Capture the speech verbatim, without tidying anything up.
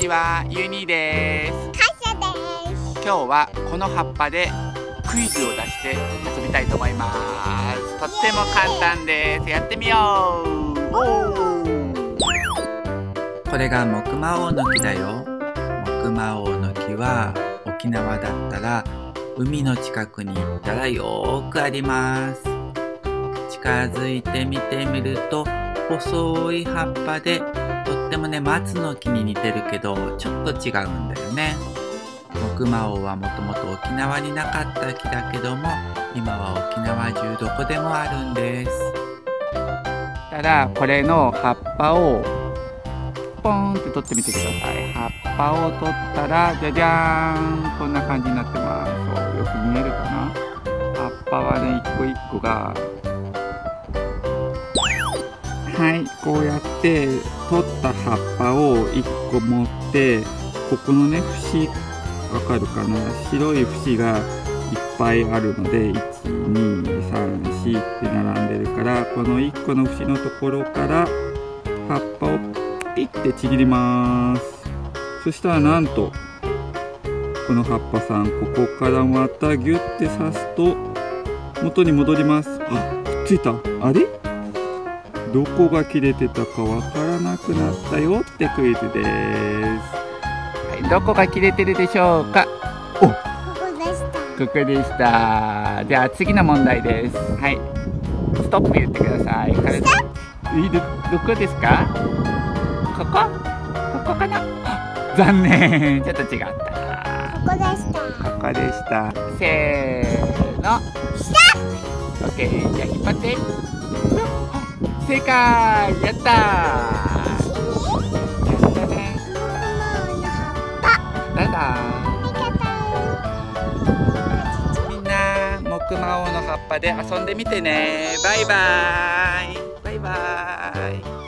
ちは、ゆにです。かいせです。今日はこの葉っぱでクイズを出して遊びたいと思います。とっても簡単です。やってみよう。これがモクマオオノキだよ。モクマオオノキは沖縄だったら海の近くに行ったらよーくあります。近づいて見てみると細い葉っぱでとってもね、松の木に似てるけどちょっと違うんだよね。モクマオはもともと沖縄になかった木だけども、今は沖縄中どこでもあるんです。ただこれの葉っぱをポンって取ってみてください。葉っぱを取ったらじゃじゃーん、こんな感じになってます。よく見えるかな。葉っぱはね、一個一個がはい、こうやって取った葉っぱをいっこ持って、ここのね、節わかるかな、白い節がいっぱいあるのでいち、に、さん、しって並んでるから、このいっこの節のところから葉っぱをピッてちぎります。そしたらなんとこの葉っぱさん、ここからまたギュッて刺すと元に戻ります。あ、くっついた。あれ、どこが切れてたかわからなくなったよってクイズです。はい、どこが切れてるでしょうか。お、ここでした。ここでした。じゃあ次の問題です。はい、ストップ言ってください。これ、え、ど、どこですか？ここ？ここかな？残念、ちょっと違った。ここでした。ここでした。せーの。した。オッケー、じゃあ引っ張って。正解、やったー。みんなモクマオの葉っぱで遊んでみてね。バイバーイ。バイバーイ。